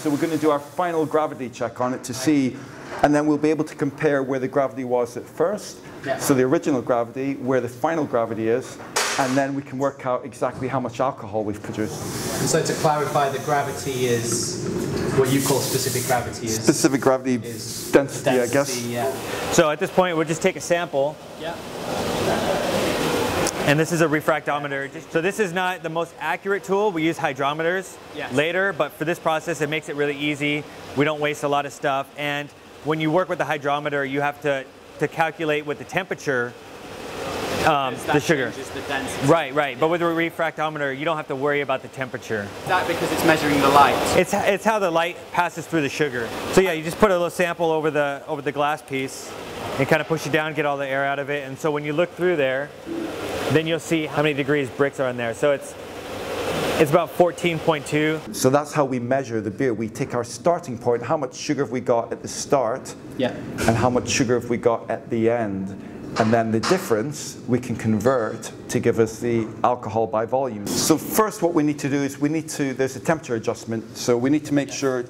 So we're going to do our final gravity check on it to see, and then we'll be able to compare where the gravity was at first, so the original gravity, where the final gravity is, and then we can work out exactly how much alcohol we've produced. And so to clarify, the gravity is what you call specific gravity. Specific gravity is density, I guess. Yeah. So at this point, we'll just take a sample. Yeah. And this is a refractometer. So this is not the most accurate tool. We use hydrometers later, but for this process, it makes it really easy. We don't waste a lot of stuff. And when you work with the hydrometer, you have to calculate what the temperature, the sugar. The density. Right. But with a refractometer, you don't have to worry about the temperature. Is that because it's measuring the light? It's how the light passes through the sugar. So yeah, you just put a little sample over the glass piece and kind of push it down, get all the air out of it. And so when you look through there, then you'll see how many degrees Brix are in there. So it's about 14.2. So that's how we measure the beer. We take our starting point, how much sugar have we got at the start, and how much sugar have we got at the end. And then the difference we can convert to give us the alcohol by volume. So first what we need to do is there's a temperature adjustment. So we need to measure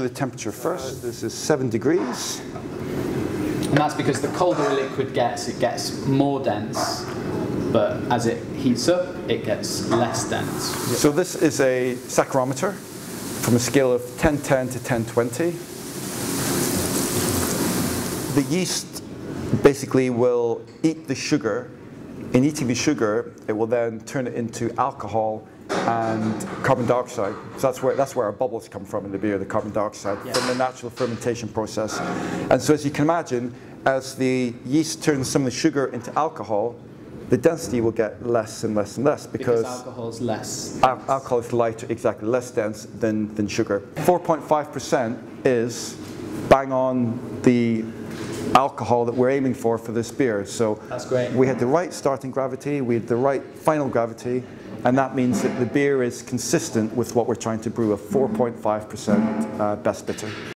the temperature first. This is 7 degrees. And that's because the colder a liquid gets, it gets more dense. But as it heats up, it gets less dense. So this is a saccharometer from a scale of 1010 to 1020. The yeast basically will eat the sugar. In eating the sugar, it will then turn it into alcohol and carbon dioxide. So that's where our bubbles come from in the beer, the carbon dioxide, from the natural fermentation process. And so as you can imagine, as the yeast turns some of the sugar into alcohol, the density will get less and less and less because alcohol is less. Alcohol is lighter, exactly, less dense than sugar. 4.5% is bang on the alcohol that we're aiming for this beer. So that's great. We had the right starting gravity, we had the right final gravity, and that means that the beer is consistent with what we're trying to brew, a 4.5% best bitter.